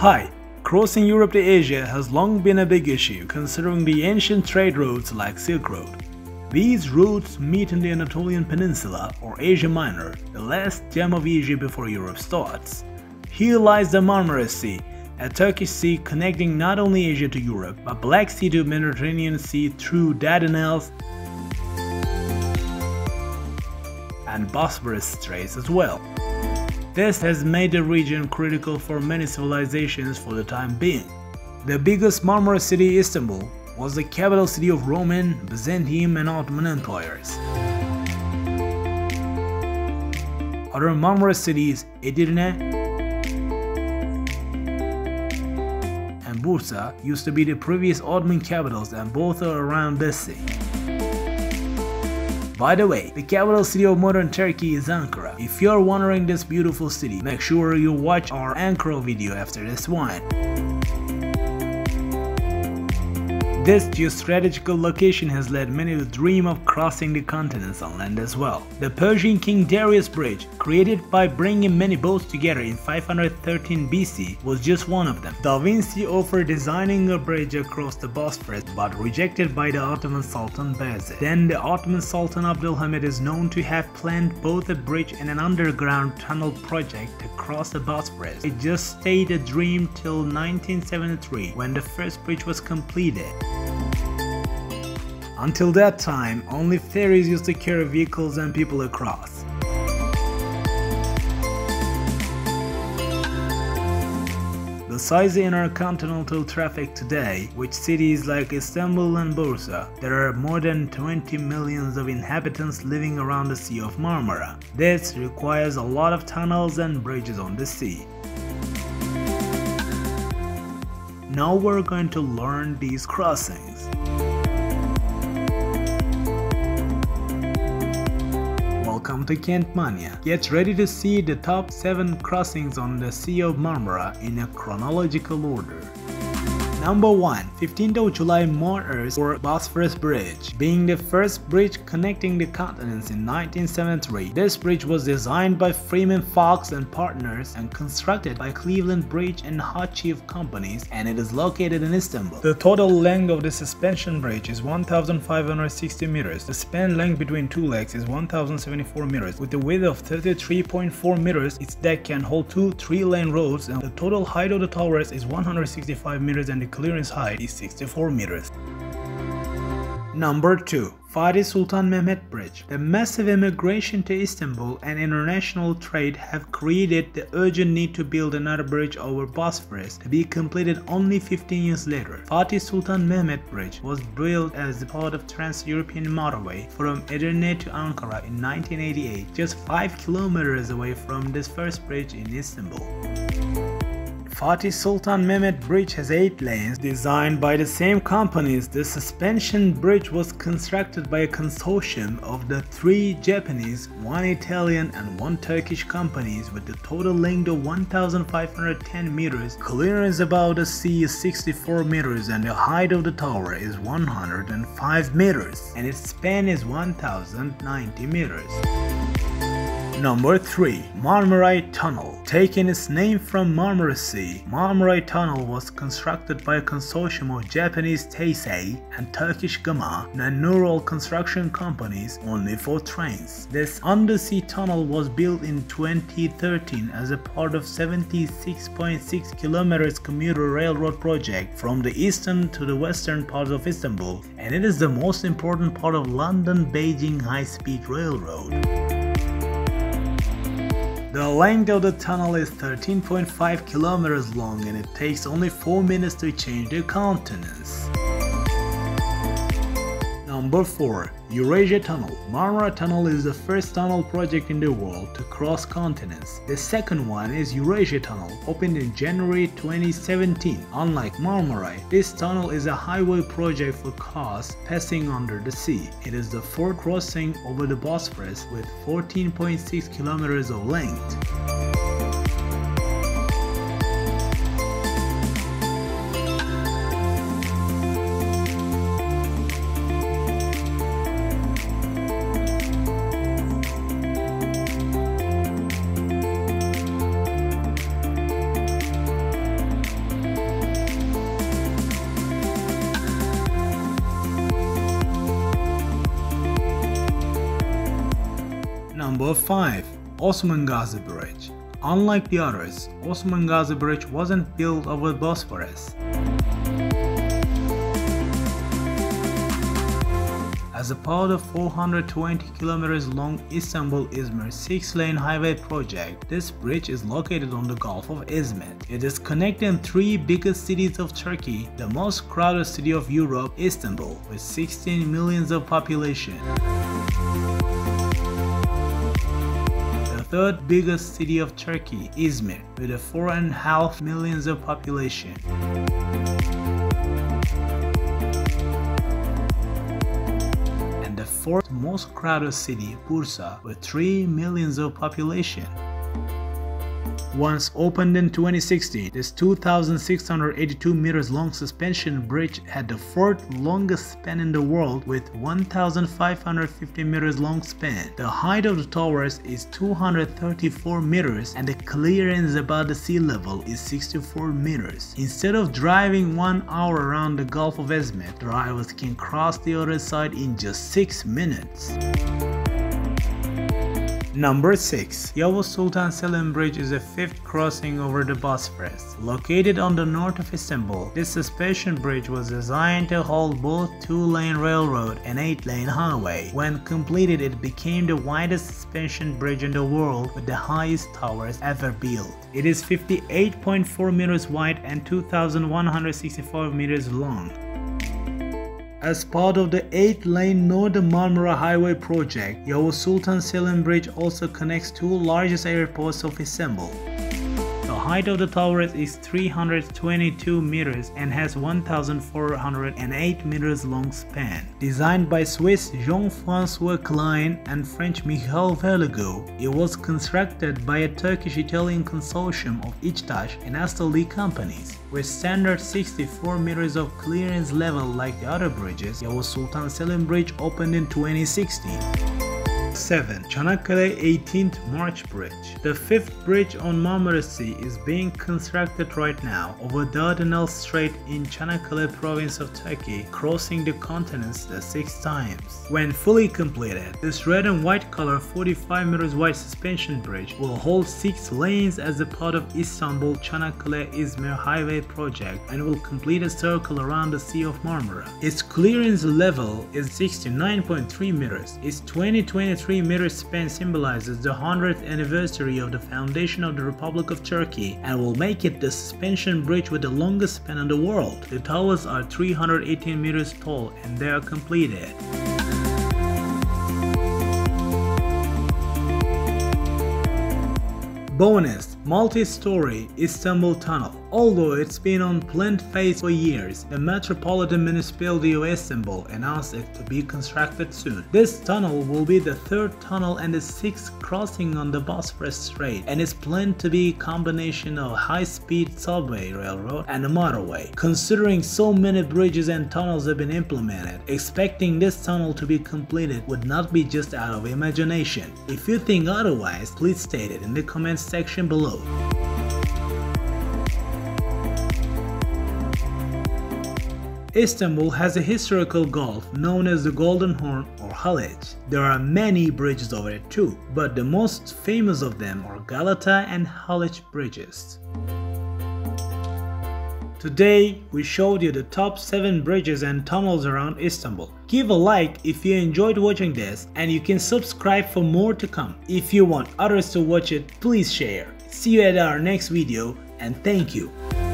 Hi, crossing Europe to Asia has long been a big issue considering the ancient trade routes like Silk Road. These routes meet in the Anatolian Peninsula or Asia Minor, the last gem of Asia before Europe starts. Here lies the Marmara Sea, a Turkish sea connecting not only Asia to Europe, but Black Sea to Mediterranean Sea through Dardanelles and Bosphorus Straits as well. This has made the region critical for many civilizations for the time being. The biggest Marmara city, Istanbul, was the capital city of Roman, Byzantine and Ottoman empires. Other Marmara cities, Edirne and Bursa, used to be the previous Ottoman capitals, and both are around this sea. By the way, the capital city of modern Turkey is Ankara. If you're wandering this beautiful city, make sure you watch our Ankara video after this one. This geostrategical location has led many to dream of crossing the continents on land as well. The Persian King Darius Bridge, created by bringing many boats together in 513 BC, was just one of them. Da Vinci offered designing a bridge across the Bosphorus, but rejected by the Ottoman Sultan Bayezid. Then the Ottoman Sultan Abdulhamid is known to have planned both a bridge and an underground tunnel project to cross the Bosphorus. It just stayed a dream till 1973, when the first bridge was completed. Until that time, only ferries used to carry vehicles and people across. Besides the intercontinental traffic today, which cities like Istanbul and Bursa, there are more than 20 million of inhabitants living around the Sea of Marmara. This requires a lot of tunnels and bridges on the sea. Now we're going to learn these crossings. Welcome to KentMania. Get ready to see the top 7 crossings on the Sea of Marmara in a chronological order. Number 1. 15th of July Martyrs or Bosphorus Bridge. Being the first bridge connecting the continents in 1973, this bridge was designed by Freeman Fox and partners and constructed by Cleveland Bridge and Hotchiff companies, and it is located in Istanbul. The total length of the suspension bridge is 1,560 meters. The span length between two legs is 1,074 meters. With a width of 33.4 meters, its deck can hold two 3-lane roads, and the total height of the towers is 165 meters and the clearance height is 64 meters. Number 2. Fatih Sultan Mehmet Bridge. The massive immigration to Istanbul and international trade have created the urgent need to build another bridge over Bosphorus, to be completed only 15 years later. Fatih Sultan Mehmet Bridge was built as the part of Trans-European Motorway from Edirne to Ankara in 1988, just 5 kilometers away from this first bridge in Istanbul. Fatih Sultan Mehmet Bridge has 8 lanes, designed by the same companies. The suspension bridge was constructed by a consortium of the 3 Japanese, 1 Italian and 1 Turkish companies, with a total length of 1,510 meters, clearance above the sea is 64 meters and the height of the tower is 105 meters, and its span is 1,090 meters. Number 3. Marmaray Tunnel. Taking its name from Marmara Sea, Marmaray Tunnel was constructed by a consortium of Japanese Taisei and Turkish Gama and Neural Construction companies, only for trains. This undersea tunnel was built in 2013 as a part of 76.6 kilometers commuter railroad project from the eastern to the western parts of Istanbul, and it is the most important part of London-Beijing High-Speed Railroad. The length of the tunnel is 13.5 kilometers long and it takes only 4 minutes to change the continents. Number 4. Eurasia Tunnel. Marmara Tunnel is the first tunnel project in the world to cross continents. The second one is Eurasia Tunnel, opened in January 2017. Unlike Marmaray, this tunnel is a highway project for cars passing under the sea. It is the fourth crossing over the Bosphorus with 14.6 kilometers of length. Number 5. Osman Gazi Bridge. Unlike the others, Osman Gazi Bridge wasn't built over the Bosphorus. As a part of 420 km long Istanbul-Izmir 6-lane highway project, this bridge is located on the Gulf of Izmit. It is connecting three biggest cities of Turkey, the most crowded city of Europe, Istanbul, with 16 million of population, the third biggest city of Turkey, Izmir, with a 4.5 million of population. Fourth most crowded city, Bursa, with 3 million of population. Once opened in 2016, this 2,682 meters long suspension bridge had the fourth longest span in the world with 1,550 meters long span. The height of the towers is 234 meters and the clearance above the sea level is 64 meters. Instead of driving 1 hour around the Gulf of Izmit, drivers can cross the other side in just 6 minutes. Number 6. Yavuz Sultan Selim Bridge is the fifth crossing over the Bosphorus. Located on the north of Istanbul, this suspension bridge was designed to hold both 2-lane railroad and 8-lane highway. When completed, it became the widest suspension bridge in the world with the highest towers ever built. It is 58.4 meters wide and 2,165 meters long. As part of the 8-lane Northern Marmara Highway project, Yavuz Sultan Selim Bridge also connects two largest airports of Istanbul. The height of the towers is 322 meters and has 1,408 meters long span. Designed by Swiss Jean-Francois Klein and French Michel Verlegoux, it was constructed by a Turkish-Italian consortium of İçtaş and Astaldi companies. With standard 64 meters of clearance level like the other bridges, Yavuz Sultan Selim Bridge opened in 2016. 7. Çanakkale 18th March Bridge. The fifth bridge on Marmara Sea is being constructed right now over Dardanelles Strait in Çanakkale province of Turkey, crossing the continents the 6 times. When fully completed, this red and white color 45 meters wide suspension bridge will hold 6 lanes as a part of Istanbul Çanakkale-Izmir Highway project and will complete a circle around the Sea of Marmara. Its clearance level is 69.3 meters. Its 2023 3-meter span symbolizes the 100th anniversary of the foundation of the Republic of Turkey and will make it the suspension bridge with the longest span in the world. The towers are 318 meters tall and they are completed. Bonus: multi-story Istanbul Tunnel. Although it's been on planned phase for years, the Metropolitan Municipality of Istanbul announced it to be constructed soon. This tunnel will be the third tunnel and the 6th crossing on the Bosphorus Strait and is planned to be a combination of high-speed subway railroad and a motorway. Considering so many bridges and tunnels have been implemented, expecting this tunnel to be completed would not be just out of imagination. If you think otherwise, please state it in the comments section below. Istanbul has a historical gulf known as the Golden Horn or Haliç. There are many bridges over it too, but the most famous of them are Galata and Haliç bridges. Today, we showed you the top 7 bridges and tunnels around Istanbul. Give a like if you enjoyed watching this and you can subscribe for more to come. If you want others to watch it, please share. See you at our next video and thank you.